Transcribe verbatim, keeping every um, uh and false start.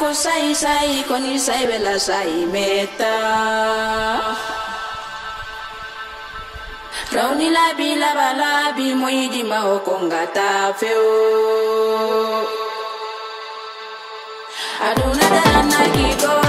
ko sai sai koni sai bela sai meta rauni la bi la bala bi moidi mao kongata feo aduna dana ki go